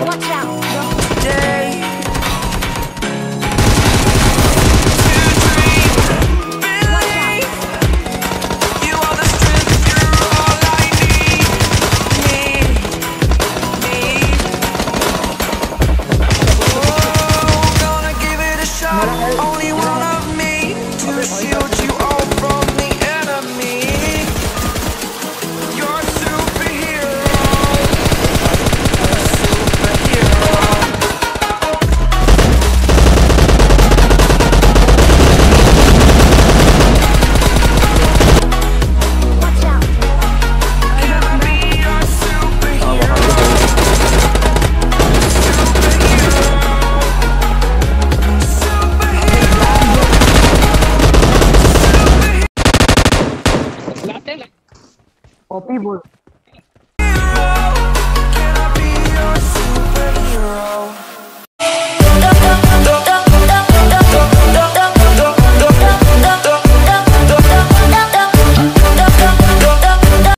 Watch out! Today. Copy board.